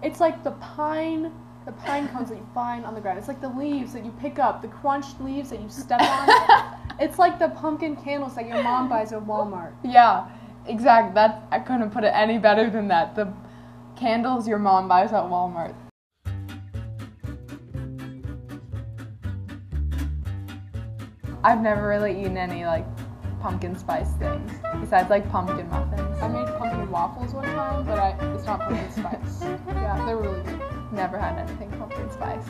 It's like the pine cones that you find on the ground. It's like the leaves that you pick up, the crunched leaves that you step on. It's like the pumpkin candles that your mom buys at Walmart. Yeah, exactly. I couldn't put it any better than that. The candles your mom buys at Walmart. I've never really eaten any like pumpkin spice things besides like pumpkin muffins. I made pumpkin waffles one time, but it's not pumpkin spice. Yeah, they're really good. Never had anything pumpkin spice.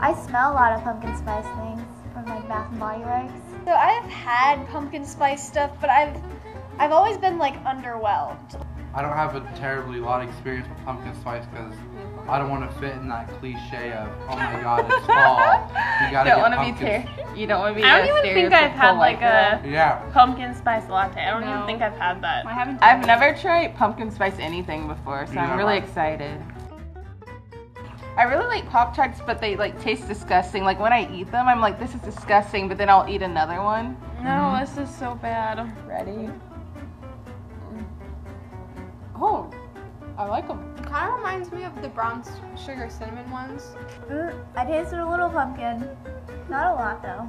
I smell a lot of pumpkin spice things from like Bath and Body Works. So I've had pumpkin spice stuff, but I've always been like underwhelmed. I don't have a terribly lot of experience with pumpkin spice because I don't want to fit in that cliche of, oh my god, it's fall. You gotta get pumpkin. You don't want to be. I don't even think I've had like a pumpkin spice latte. I don't even think I've had that. I've never tried pumpkin spice anything before, so I'm really excited. I really like Pop-Tarts, but they like taste disgusting. Like when I eat them, I'm like, this is disgusting, but then I'll eat another one. No, this is so bad. Ready? Oh, I like them. It kind of reminds me of the brown sugar cinnamon ones. I tasted a little pumpkin. Not a lot though.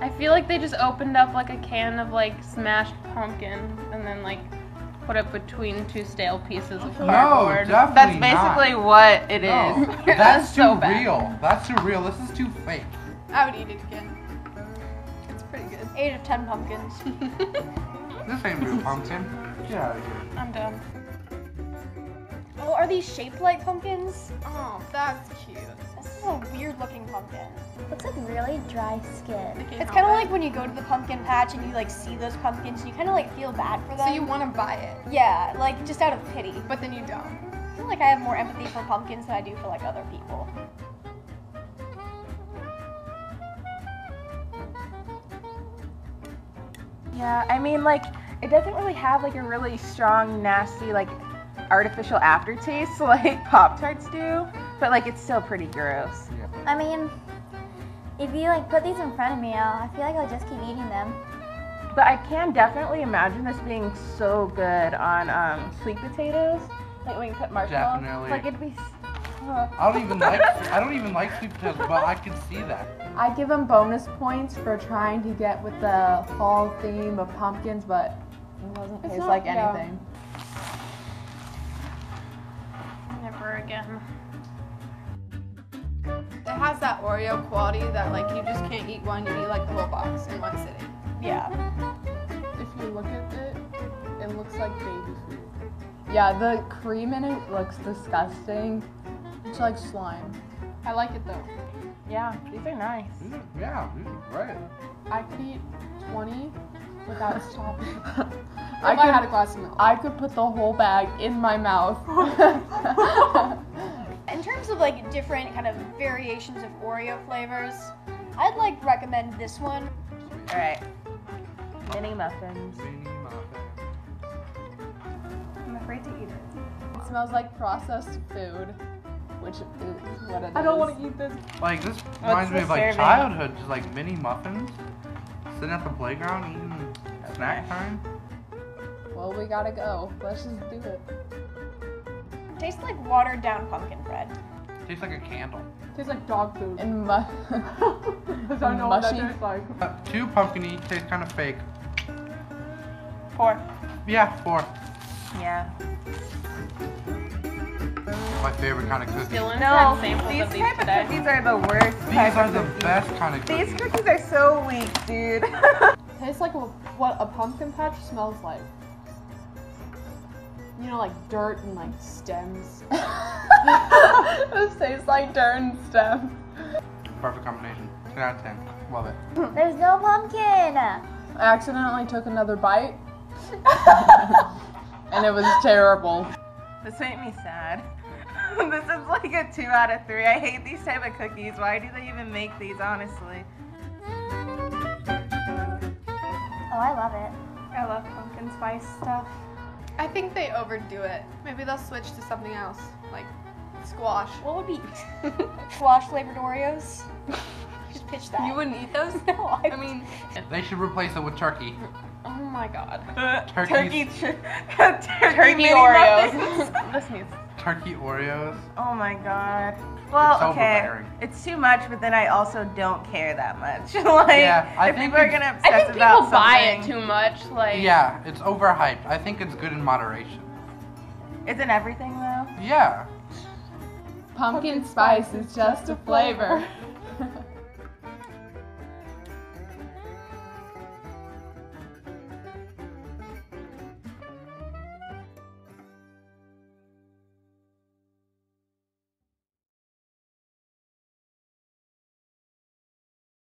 I feel like they just opened up like a can of like smashed pumpkin and then like put it between two stale pieces of cardboard. No, definitely that's basically not what it is. No, that's too real. That's too real. This is too fake. I would eat it again. It's pretty good. 8 of 10 pumpkins. This ain't real pumpkin. Get out of here. I'm done. Oh, are these shaped like pumpkins? Oh, that's cute. This is a weird looking pumpkin. It's like really dry skin. It's kind of like when you go to the pumpkin patch and you like see those pumpkins, you kind of like feel bad for them. So you want to buy it. Yeah, like just out of pity. But then you don't. I feel like I have more empathy for pumpkins than I do for like other people. Yeah, I mean like it doesn't really have like a really strong, nasty like artificial aftertaste like Pop-Tarts do, but like it's still pretty gross. Yeah. I mean, if you like put these in front of me, I feel like I'll just keep eating them. But I can definitely imagine this being so good on sweet potatoes, like when you put marshmallows. Definitely. Like it'd be. I don't even like sweet potatoes, but I can see that. I give them bonus points for trying to get with the fall theme of pumpkins, but it doesn't taste like anything. Never again. It has that Oreo quality that like you just can't eat one, you eat like the whole box in one sitting. Yeah. If you look at it, it looks like baby food. Yeah, the cream in it looks disgusting. It's like slime. I like it though. Yeah, these are nice. Yeah, these are great. I could eat 20 without stopping. I had a glass of milk. I could put the whole bag in my mouth. In terms of like different kind of variations of Oreo flavors, I'd like recommend this one. All right, mini muffins. I'm afraid to eat it. It smells like processed food. Which is what it is. I don't want to eat this. Like this reminds me of like childhood, just like mini muffins, sitting at the playground eating snack time. Well, we gotta go. Let's just do it. It tastes like watered down pumpkin bread. It tastes like a candle. It tastes like dog food. And I know what that tastes like. Too pumpkin-y, tastes kind of fake. 4. Yeah, 4. Yeah. My favorite kind of cookies. No, these type of cookies are the worst. These are the best kind of cookies. These cookies are so weak, dude. Tastes like what a pumpkin patch smells like. You know, like dirt and like stems. This tastes like dirt and stems. Perfect combination. 10 out of 10. Love it. There's no pumpkin. I accidentally took another bite. And it was terrible. This made me sad. This is like a 2 out of 3. I hate these type of cookies. Why do they even make these, honestly? Oh, I love it. I love pumpkin spice stuff. I think they overdo it. Maybe they'll switch to something else, like squash. What would be squash flavored Oreos? Just pitch that. You wouldn't eat those? No, I mean. They should replace it with turkey. Oh my god. Turkey Oreos. This needs Chunky Oreos. Oh my god. Well, it's okay, it's too much, but then I also don't care that much. Like, yeah, I think people are gonna obsess about something. I think people buy it too much. Like, yeah, it's overhyped. I think it's good in moderation. It's in everything though. Yeah. Pumpkin spice is just a flavor.